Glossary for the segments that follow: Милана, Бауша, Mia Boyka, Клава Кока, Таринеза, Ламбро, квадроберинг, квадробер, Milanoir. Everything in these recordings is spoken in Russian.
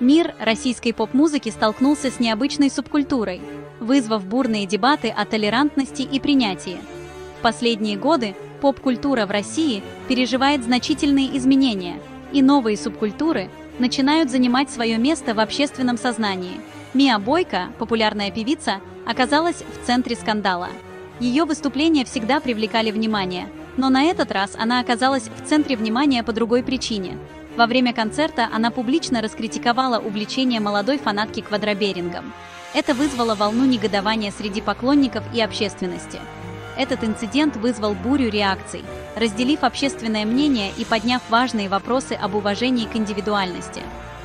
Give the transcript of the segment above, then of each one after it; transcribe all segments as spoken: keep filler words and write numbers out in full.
Мир российской поп-музыки столкнулся с необычной субкультурой, вызвав бурные дебаты о толерантности и принятии. В последние годы поп-культура в России переживает значительные изменения, и новые субкультуры начинают занимать свое место в общественном сознании. Mia Boyka, популярная певица, оказалась в центре скандала. Ее выступления всегда привлекали внимание, но на этот раз она оказалась в центре внимания по другой причине. Во время концерта она публично раскритиковала увлечение молодой фанатки квадроберингом. Это вызвало волну негодования среди поклонников и общественности. Этот инцидент вызвал бурю реакций, разделив общественное мнение и подняв важные вопросы об уважении к индивидуальности.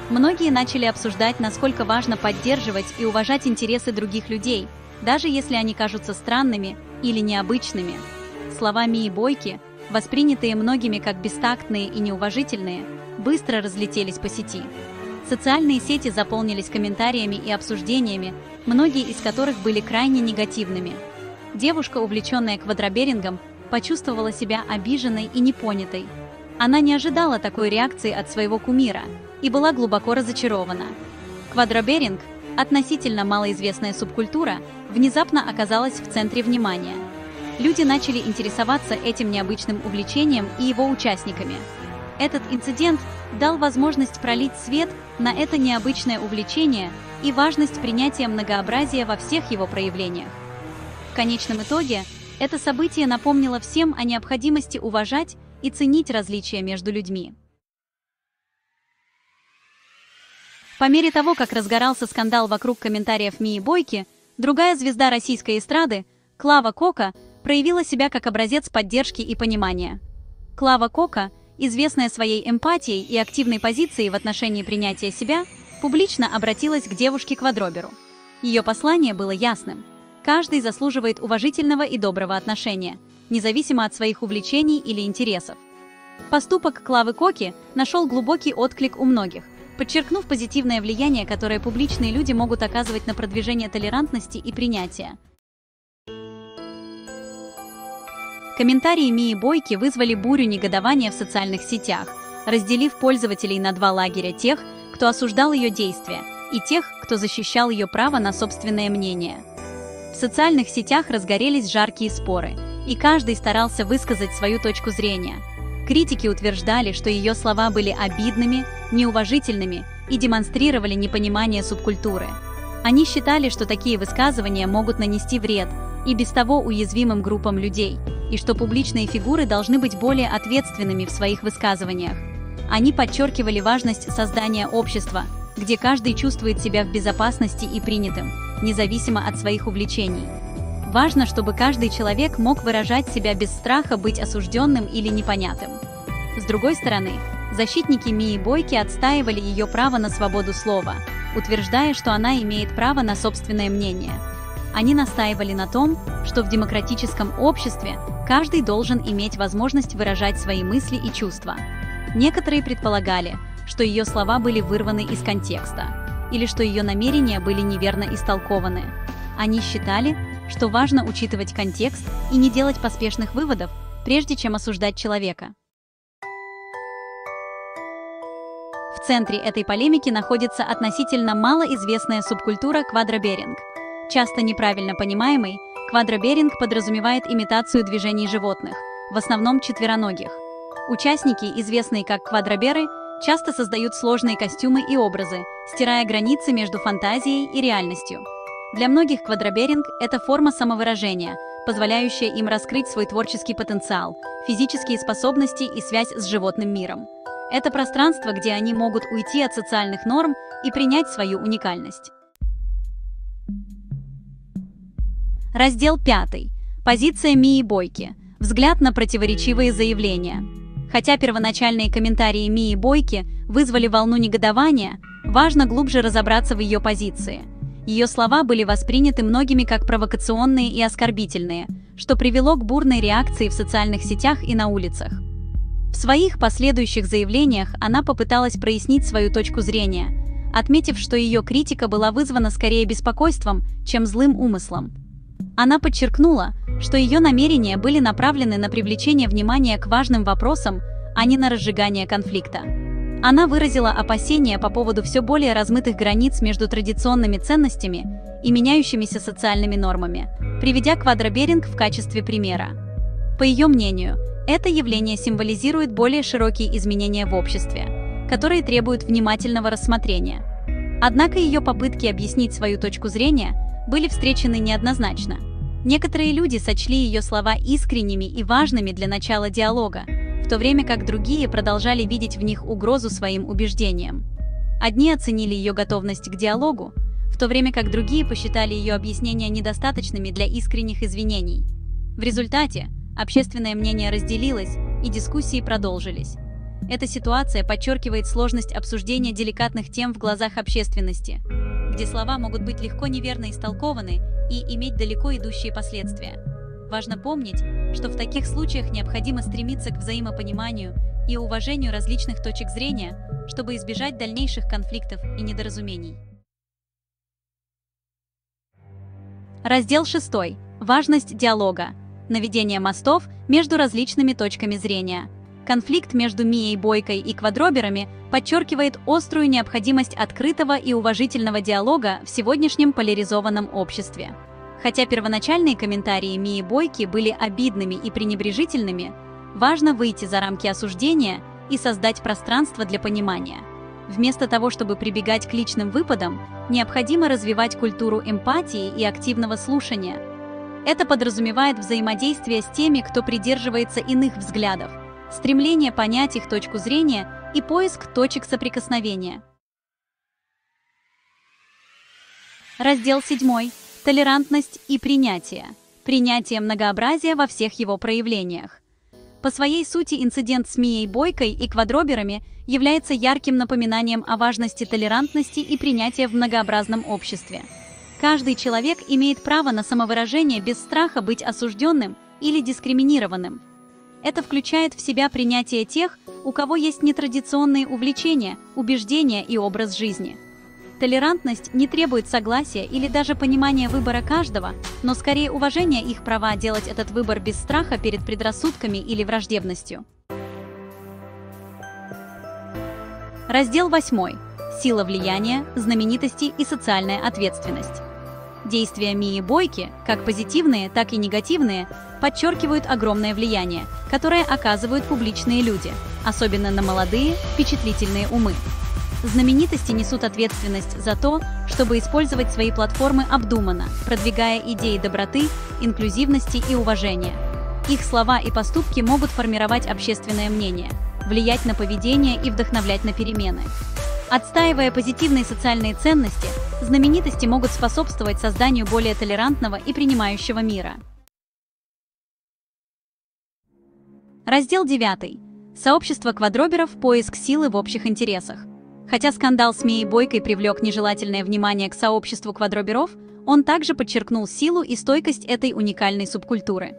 Многие начали обсуждать, насколько важно поддерживать и уважать интересы других людей, даже если они кажутся странными или необычными. Слова Mia Boyki, воспринятые многими как бестактные и неуважительные, быстро разлетелись по сети. Социальные сети заполнились комментариями и обсуждениями, многие из которых были крайне негативными. Девушка, увлеченная квадроберингом, почувствовала себя обиженной и непонятой. Она не ожидала такой реакции от своего кумира и была глубоко разочарована. Квадроберинг, относительно малоизвестная субкультура, внезапно оказалась в центре внимания. Люди начали интересоваться этим необычным увлечением и его участниками. Этот инцидент дал возможность пролить свет на это необычное увлечение и важность принятия многообразия во всех его проявлениях. В конечном итоге, это событие напомнило всем о необходимости уважать и ценить различия между людьми. По мере того, как разгорался скандал вокруг комментариев Mia Boyki, другая звезда российской эстрады, Клава Кока, проявила себя как образец поддержки и понимания. Клава Кока, известная своей эмпатией и активной позицией в отношении принятия себя, публично обратилась к девушке-квадроберу. Ее послание было ясным. Каждый заслуживает уважительного и доброго отношения, независимо от своих увлечений или интересов. Поступок Клавы Коки нашел глубокий отклик у многих, подчеркнув позитивное влияние, которое публичные люди могут оказывать на продвижение толерантности и принятия. Комментарии Mia Boyki вызвали бурю негодования в социальных сетях, разделив пользователей на два лагеря: тех, кто осуждал ее действия, и тех, кто защищал ее право на собственное мнение. В социальных сетях разгорелись жаркие споры, и каждый старался высказать свою точку зрения. Критики утверждали, что ее слова были обидными, неуважительными и демонстрировали непонимание субкультуры. Они считали, что такие высказывания могут нанести вред и без того уязвимым группам людей, и что публичные фигуры должны быть более ответственными в своих высказываниях. Они подчеркивали важность создания общества, где каждый чувствует себя в безопасности и принятым, независимо от своих увлечений. Важно, чтобы каждый человек мог выражать себя без страха быть осужденным или непонятым. С другой стороны, защитники Mia Boyki отстаивали ее право на свободу слова, утверждая, что она имеет право на собственное мнение. Они настаивали на том, что в демократическом обществе каждый должен иметь возможность выражать свои мысли и чувства. Некоторые предполагали, что ее слова были вырваны из контекста, или что ее намерения были неверно истолкованы. Они считали, что важно учитывать контекст и не делать поспешных выводов, прежде чем осуждать человека. В центре этой полемики находится относительно малоизвестная субкультура квадроберинг. Часто неправильно понимаемый, квадроберинг подразумевает имитацию движений животных, в основном четвероногих. Участники, известные как квадроберы, часто создают сложные костюмы и образы, стирая границы между фантазией и реальностью. Для многих квадроберинг – это форма самовыражения, позволяющая им раскрыть свой творческий потенциал, физические способности и связь с животным миром. Это пространство, где они могут уйти от социальных норм и принять свою уникальность. Раздел пятый. Позиция Mia Boyki. Взгляд на противоречивые заявления. Хотя первоначальные комментарии Mia Boyki вызвали волну негодования, важно глубже разобраться в ее позиции. Ее слова были восприняты многими как провокационные и оскорбительные, что привело к бурной реакции в социальных сетях и на улицах. В своих последующих заявлениях она попыталась прояснить свою точку зрения, отметив, что ее критика была вызвана скорее беспокойством, чем злым умыслом. Она подчеркнула, что ее намерения были направлены на привлечение внимания к важным вопросам, а не на разжигание конфликта. Она выразила опасения по поводу все более размытых границ между традиционными ценностями и меняющимися социальными нормами, приведя квадроберинг в качестве примера. По ее мнению, это явление символизирует более широкие изменения в обществе, которые требуют внимательного рассмотрения. Однако ее попытки объяснить свою точку зрения были встречены неоднозначно. Некоторые люди сочли ее слова искренними и важными для начала диалога, в то время как другие продолжали видеть в них угрозу своим убеждениям. Одни оценили ее готовность к диалогу, в то время как другие посчитали ее объяснения недостаточными для искренних извинений. В результате общественное мнение разделилось, и дискуссии продолжились. Эта ситуация подчеркивает сложность обсуждения деликатных тем в глазах общественности, где слова могут быть легко неверно истолкованы и иметь далеко идущие последствия. Важно помнить, что в таких случаях необходимо стремиться к взаимопониманию и уважению различных точек зрения, чтобы избежать дальнейших конфликтов и недоразумений. Раздел шестой. Важность диалога. Наведение мостов между различными точками зрения. Конфликт между Мией Бойкой и квадроберами подчеркивает острую необходимость открытого и уважительного диалога в сегодняшнем поляризованном обществе. Хотя первоначальные комментарии Мии Бойки были обидными и пренебрежительными, важно выйти за рамки осуждения и создать пространство для понимания. Вместо того, чтобы прибегать к личным выпадам, необходимо развивать культуру эмпатии и активного слушания. Это подразумевает взаимодействие с теми, кто придерживается иных взглядов, стремление понять их точку зрения и поиск точек соприкосновения. Раздел седьмой. Толерантность и принятие. Принятие многообразия во всех его проявлениях. По своей сути инцидент с Мией Бойкой и квадроберами является ярким напоминанием о важности толерантности и принятия в многообразном обществе. Каждый человек имеет право на самовыражение без страха быть осужденным или дискриминированным. Это включает в себя принятие тех, у кого есть нетрадиционные увлечения, убеждения и образ жизни. Толерантность не требует согласия или даже понимания выбора каждого, но скорее уважение их права делать этот выбор без страха перед предрассудками или враждебностью. Раздел восьмой. Сила влияния, знаменитости и социальная ответственность. Действия Мии Бойки, как позитивные, так и негативные, подчеркивают огромное влияние, которое оказывают публичные люди, особенно на молодые, впечатлительные умы. Знаменитости несут ответственность за то, чтобы использовать свои платформы обдуманно, продвигая идеи доброты, инклюзивности и уважения. Их слова и поступки могут формировать общественное мнение, влиять на поведение и вдохновлять на перемены. Отстаивая позитивные социальные ценности, знаменитости могут способствовать созданию более толерантного и принимающего мира. Раздел девятый. Сообщество квадроберов. Поиск силы в общих интересах. Хотя скандал с Мией Бойкой привлек нежелательное внимание к сообществу квадроберов, он также подчеркнул силу и стойкость этой уникальной субкультуры.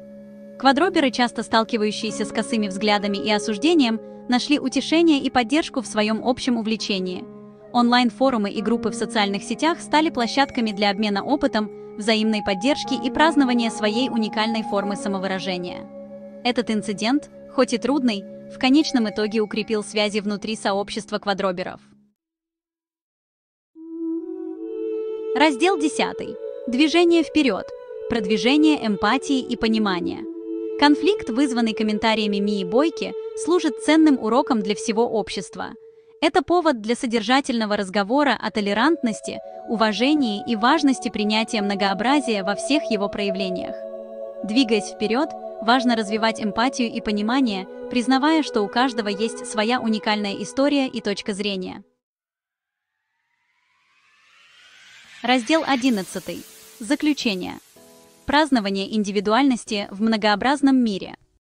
Квадроберы, часто сталкивающиеся с косыми взглядами и осуждением, нашли утешение и поддержку в своем общем увлечении. Онлайн-форумы и группы в социальных сетях стали площадками для обмена опытом, взаимной поддержки и празднования своей уникальной формы самовыражения. Этот инцидент, хоть и трудный, в конечном итоге укрепил связи внутри сообщества квадроберов. Раздел десятый. Движение вперед. Продвижение эмпатии и понимания. Конфликт, вызванный комментариями Мии Бойки, служит ценным уроком для всего общества. Это повод для содержательного разговора о толерантности, уважении и важности принятия многообразия во всех его проявлениях. Двигаясь вперед, важно развивать эмпатию и понимание, признавая, что у каждого есть своя уникальная история и точка зрения. Раздел одиннадцатый. Заключение. Празднование индивидуальности в многообразном мире.